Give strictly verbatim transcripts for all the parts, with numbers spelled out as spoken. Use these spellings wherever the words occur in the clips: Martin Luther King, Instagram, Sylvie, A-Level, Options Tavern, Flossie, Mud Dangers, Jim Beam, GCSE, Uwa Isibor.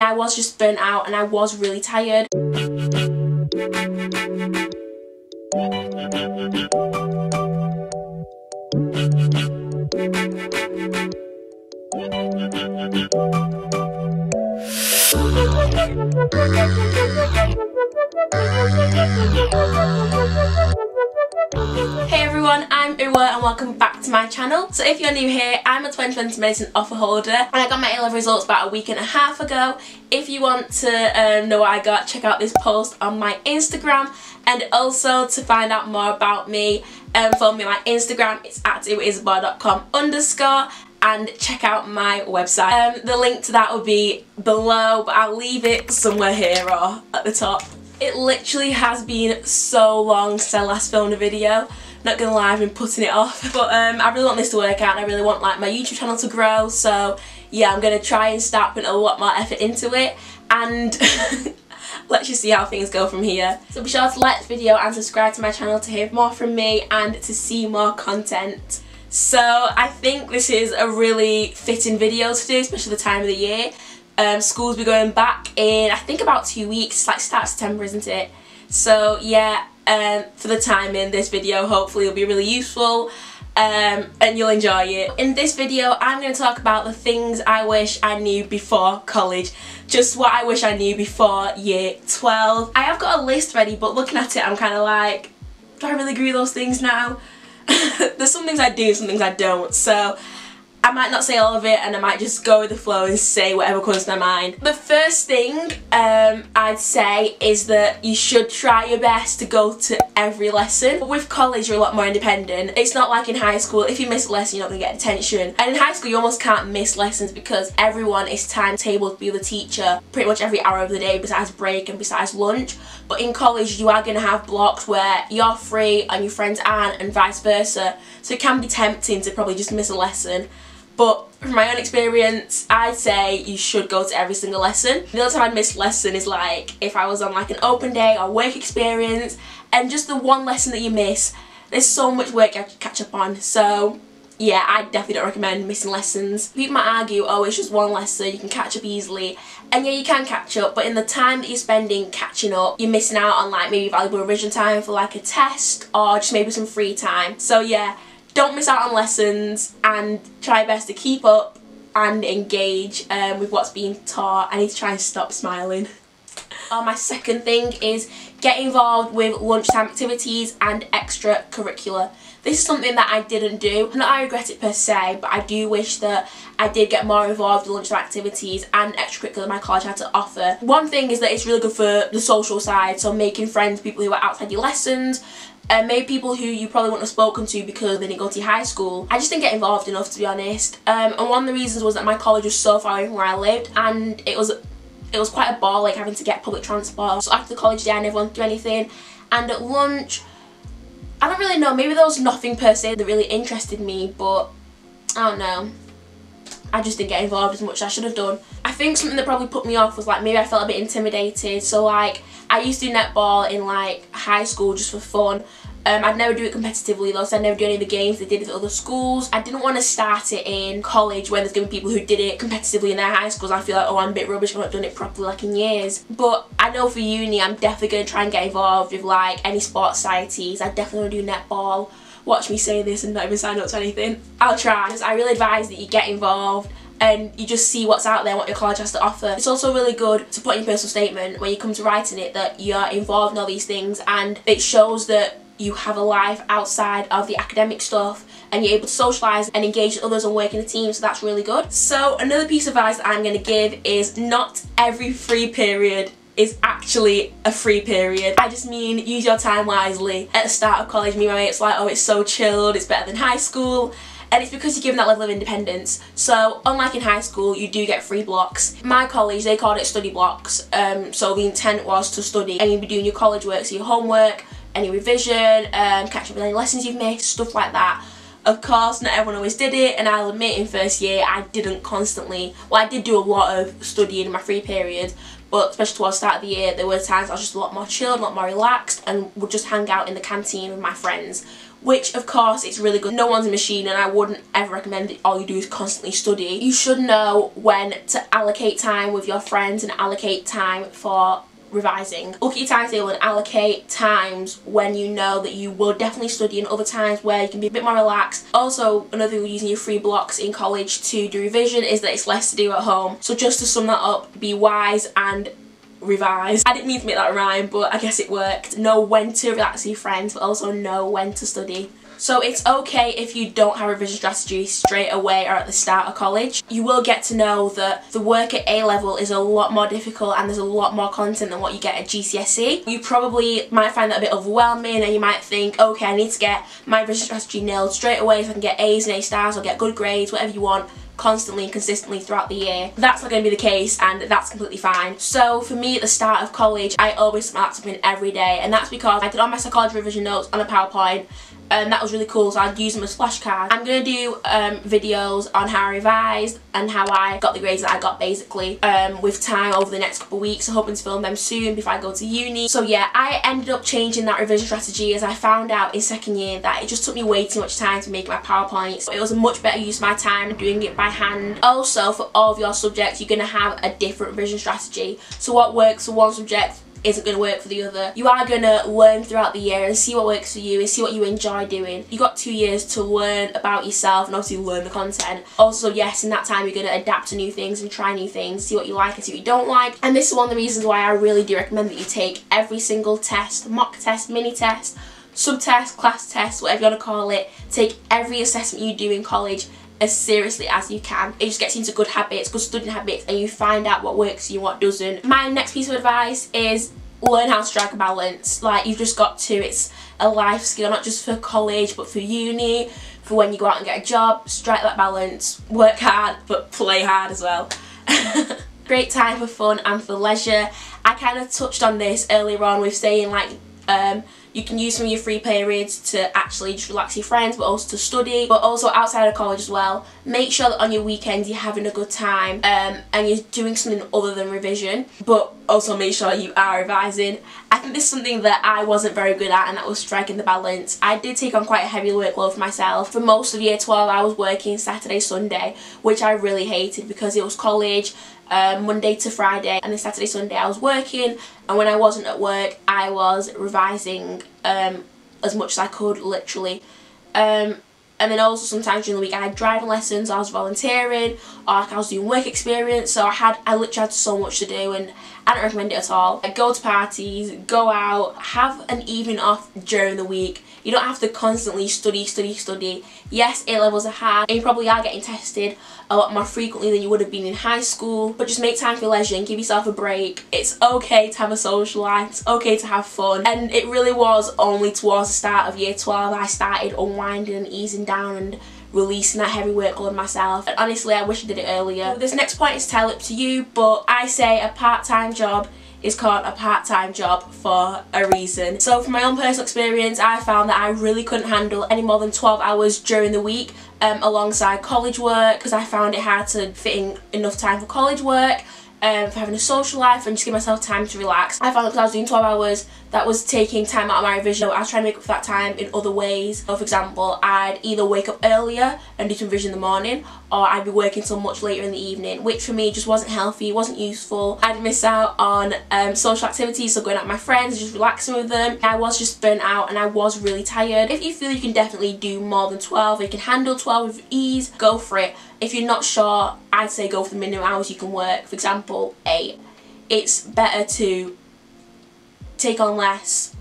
I was just burnt out and I was really tired. Hey everyone, I'm Uwa and welcome back to my channel. So if you're new here, I'm a twenty twenty medicine offer holder and I got my A level results about a week and a half ago. If you want to um, know what I got, check out this post on my Instagram, and also to find out more about me, um, follow me on my Instagram, it's at uwaisibor dot com underscore, and check out my website. Um, the link to that will be below, but I'll leave it somewhere here or at the top. It literally has been so long since I last filmed a video. Not gonna lie, I've been putting it off. But um, I really want this to work out and I really want like my YouTube channel to grow. So yeah, I'm gonna try and start putting a lot more effort into it. And let's just see how things go from here. So be sure to like this video and subscribe to my channel to hear more from me and to see more content. So I think this is a really fitting video to do, especially the time of the year. Um, school's be going back in I think about two weeks, it's like start September, isn't it? So yeah, um, for the timing, this video hopefully will be really useful um, and you'll enjoy it. In this video I'm going to talk about the things I wish I knew before college, just what I wish I knew before year twelve. I have got a list ready, but looking at it I'm kind of like, do I really agree with those things now? There's some things I do, some things I don't, so I might not say all of it and I might just go with the flow and say whatever comes to my mind. The first thing um, I'd say is that you should try your best to go to every lesson. But with college you're a lot more independent. It's not like in high school, if you miss a lesson you're not going to get attention. And in high school you almost can't miss lessons because everyone is timetabled to be with the teacher pretty much every hour of the day besides break and besides lunch. But in college you are going to have blocks where you're free and your friends aren't and vice versa. So it can be tempting to probably just miss a lesson. But from my own experience, I'd say you should go to every single lesson. The only time I'd miss lesson is like if I was on like an open day or work experience, and just the one lesson that you miss, there's so much work you have to catch up on. So yeah, I definitely don't recommend missing lessons. People might argue, oh it's just one lesson, you can catch up easily. And yeah, you can catch up, but in the time that you're spending catching up, you're missing out on like maybe valuable revision time for like a test or just maybe some free time. So yeah, don't miss out on lessons and try best to keep up and engage um, with what's being taught. I need to try and stop smiling. Oh, my second thing is get involved with lunchtime activities and extracurricular. This is something that I didn't do. Not I regret it per se, but I do wish that I did get more involved in lunchtime activities and extracurricular my college had to offer. One thing is that it's really good for the social side, so making friends, people who are outside your lessons, and maybe people who you probably wouldn't have spoken to because they didn't go to high school. I just didn't get involved enough, to be honest. Um, and one of the reasons was that my college was so far away from where I lived, and it was it was quite a ball, like having to get public transport. So after the college day, I never wanted to do anything. And at lunch, I don't really know. Maybe there was nothing per se that really interested me, but I don't know. I just didn't get involved as much as I should have done. I think something that probably put me off was like maybe I felt a bit intimidated. So like I used to do netball in like high school just for fun. Um, I'd never do it competitively though, so I'd never do any of the games they did at other schools. I didn't want to start it in college when there's going to be people who did it competitively in their high schools. I feel like, oh, I'm a bit rubbish, I've not done it properly like in years. But I know for uni I'm definitely going to try and get involved with like any sports societies. I definitely want to do netball. Watch me say this and not even sign up to anything. I'll try, because I really advise that you get involved and you just see what's out there and what your college has to offer. It's also really good to put in your personal statement when you come to writing it that you're involved in all these things, and it shows that you have a life outside of the academic stuff and you're able to socialise and engage with others and work in a team, so that's really good. So another piece of advice that I'm going to give is not every free period is actually a free period. I just mean use your time wisely. At the start of college, me and my mates like, oh it's so chilled, it's better than high school. And it's because you're given that level of independence. So unlike in high school, you do get free blocks. My college, they called it study blocks. Um, so the intent was to study, and you'd be doing your college work, so your homework, any revision, um, catch up with any lessons you've missed, stuff like that. Of course, not everyone always did it, and I'll admit in first year I didn't constantly, well I did do a lot of studying in my free period, but especially towards the start of the year there were times I was just a lot more chilled, a lot more relaxed, and would just hang out in the canteen with my friends, which of course it's really good. No one's a machine, and I wouldn't ever recommend that all you do is constantly study. You should know when to allocate time with your friends and allocate time for revising. Look at your timetable and allocate times when you know that you will definitely study, and other times where you can be a bit more relaxed. Also, another thing with using your free blocks in college to do revision is that it's less to do at home. So just to sum that up, be wise and revise. I didn't mean to make that rhyme, but I guess it worked. Know when to relax with your friends, but also know when to study. So it's okay if you don't have a revision strategy straight away or at the start of college. You will get to know that the work at A level is a lot more difficult and there's a lot more content than what you get at G C S E. You probably might find that a bit overwhelming, and you might think, okay, I need to get my revision strategy nailed straight away so I can get A's and A stars or get good grades, whatever you want, constantly and consistently throughout the year. That's not going to be the case, and that's completely fine. So for me, at the start of college, I always smarted something every day, and that's because I did all my psychology revision notes on a PowerPoint, and that was really cool, so I'd use them as flashcards. I'm going to do um, videos on how I revised and how I got the grades that I got, basically, um, with time over the next couple of weeks. I'm hoping to film them soon before I go to uni. So yeah, I ended up changing that revision strategy as I found out in second year that it just took me way too much time to make my PowerPoints. So it was a much better use of my time doing it by hand. Also, for all of your subjects, you're going to have a different revision strategy. So what works for one subject isn't going to work for the other. You are going to learn throughout the year and see what works for you and see what you enjoy doing. You've got two years to learn about yourself and obviously learn the content. Also, yes, in that time you're going to adapt to new things and try new things, see what you like and see what you don't like. And this is one of the reasons why I really do recommend that you take every single test, mock test, mini test, sub-test, class test, whatever you want to call it. Take every assessment you do in college as seriously as you can. It just gets into good habits, good studying habits, and you find out what works and what doesn't. My next piece of advice is learn how to strike a balance. Like, you've just got to. It's a life skill, not just for college, but for uni, for when you go out and get a job. Strike that balance. Work hard, but play hard as well. Great time for fun and for leisure. I kind of touched on this earlier on with saying, like, um, you can use some of your free periods to actually just relax your friends, but also to study, but also outside of college as well. Make sure that on your weekends you're having a good time um, and you're doing something other than revision, but also make sure you are revising. I think this is something that I wasn't very good at, and that was striking the balance. I did take on quite a heavy workload for myself. For most of year twelve I was working Saturday, Sunday, which I really hated because it was college Um, Monday to Friday, and then Saturday, Sunday I was working, and when I wasn't at work I was revising um, as much as I could, literally. Um, and then also sometimes during the week I had driving lessons, I was volunteering, or like I was doing work experience, so I had I literally had so much to do, and I don't recommend it at all. I go to parties, go out, have an evening off during the week. You don't have to constantly study, study, study. Yes, A-levels are hard, and you probably are getting tested a lot more frequently than you would have been in high school, but just make time for leisure and give yourself a break. It's okay to have a social life, it's okay to have fun, and it really was only towards the start of year twelve I started unwinding and easing down and releasing that heavy workload myself, and honestly I wish I did it earlier. This next point is entirely up to you, but I say a part-time job is called a part-time job for a reason. So from my own personal experience, I found that I really couldn't handle any more than twelve hours during the week um, alongside college work, because I found it hard to fit in enough time for college work, um, for having a social life, and just give myself time to relax. I found that because I was doing twelve hours, that was taking time out of my revision. I was trying to make up for that time in other ways. So for example, I'd either wake up earlier and do some revision in the morning, or I'd be working till much later in the evening, which for me just wasn't healthy, wasn't useful. I'd miss out on um, social activities, so going out with my friends, just relaxing with them. I was just burnt out and I was really tired. If you feel you can definitely do more than twelve, or you can handle twelve with ease, go for it. If you're not sure, I'd say go for the minimum hours you can work. For example, eight. It's better to take on less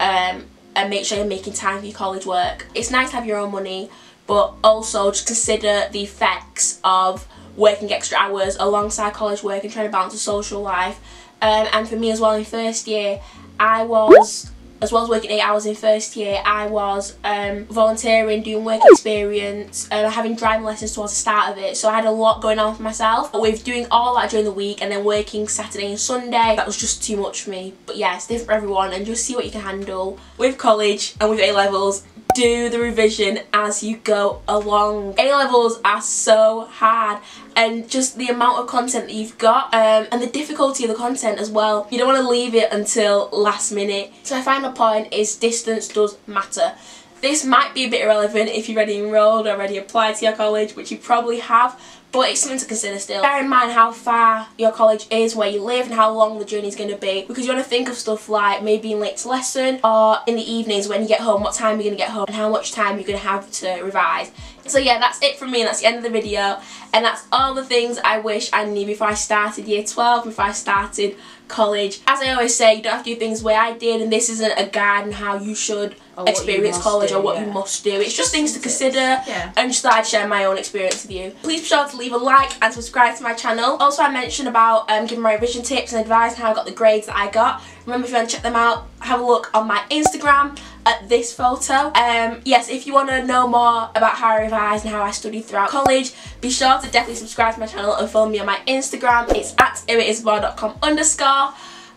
um, and make sure you're making time for your college work. It's nice to have your own money, but also just consider the effects of working extra hours alongside college work and trying to balance a social life. Um, and for me as well, in first year, I was, as well as working eight hours in first year, I was um, volunteering, doing work experience, uh, having driving lessons towards the start of it, so I had a lot going on for myself. But with doing all that during the week and then working Saturday and Sunday, that was just too much for me. But yeah, it's different for everyone, and just see what you can handle. With college and with A-levels, do the revision as you go along. A-levels are so hard, and just the amount of content that you've got um, and the difficulty of the content as well. You don't want to leave it until last minute. So my final point is distance does matter. This might be a bit irrelevant if you've already enrolled or already applied to your college, which you probably have, but it's something to consider still. Bear in mind how far your college is, where you live, and how long the journey is going to be, because you want to think of stuff like maybe being late to lesson, or in the evenings when you get home, what time you're going to get home and how much time you're going to have to revise. So yeah, that's it from me, and that's the end of the video, and that's all the things I wish I knew before I started year twelve, before I started college. As I always say, you don't have to do things the way I did, and this isn't a guide on how you should experience college or what you must do. It's just things to consider, and just that I'd share my own experience with you. Please be sure to leave a like and subscribe to my channel. Also, I mentioned about um, giving my revision tips and advice and how I got the grades that I got. Remember, if you want to check them out, have a look on my Instagram at this photo. Um, yes, if you want to know more about how I revised and how I studied throughout college, be sure to definitely subscribe to my channel and follow me on my Instagram. It's at uwaisibor dot com underscore.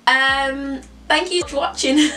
Um, thank you for watching.